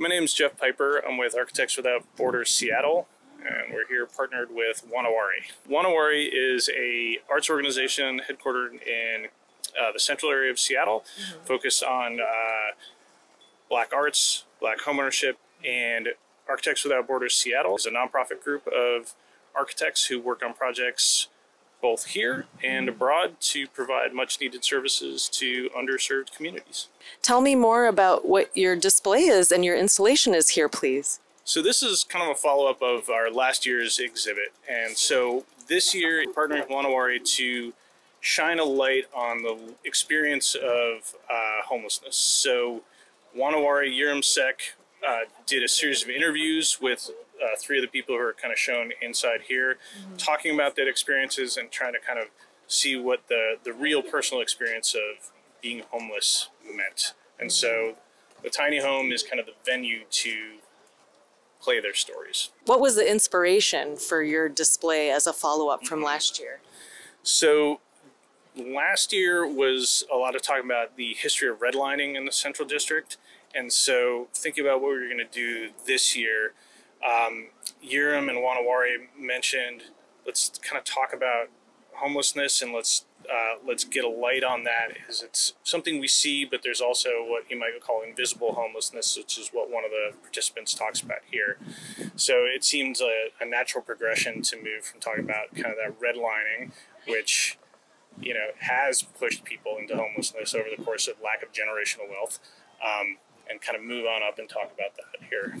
My name is Jeff Piper. I'm with Architects Without Borders Seattle, and we're here partnered with Wa Na Wari. Wa Na Wari is an arts organization headquartered in the central area of Seattle, focused on Black arts, Black homeownership, and Architects Without Borders Seattle is a nonprofit group of architects who work on projects both here and abroad to provide much needed services to underserved communities. Tell me more about what your display is and your installation is here, please. So this is kind of a follow-up of our last year's exhibit. And so this year, partnering with Wa Na Wari to shine a light on the experience of homelessness. So Wa Na Wari, Yirim Seck did a series of interviews with three of the people who are kind of shown inside here, talking about their experiences and trying to kind of see what the real personal experience of being homeless meant. And so the tiny home is kind of the venue to play their stories. What was the inspiration for your display as a follow-up from last year? So last year was a lot of talking about the history of redlining in the Central District. And so thinking about what we were going to do this year, Yirim and Wa Na Wari mentioned, let's kind of talk about homelessness and let's get a light on that, because it's something we see, but there's also what you might call invisible homelessness, which is what one of the participants talks about here. So it seems a natural progression to move from talking about kind of that redlining, which, you know, has pushed people into homelessness over the course of lack of generational wealth, and kind of move on up and talk about that here.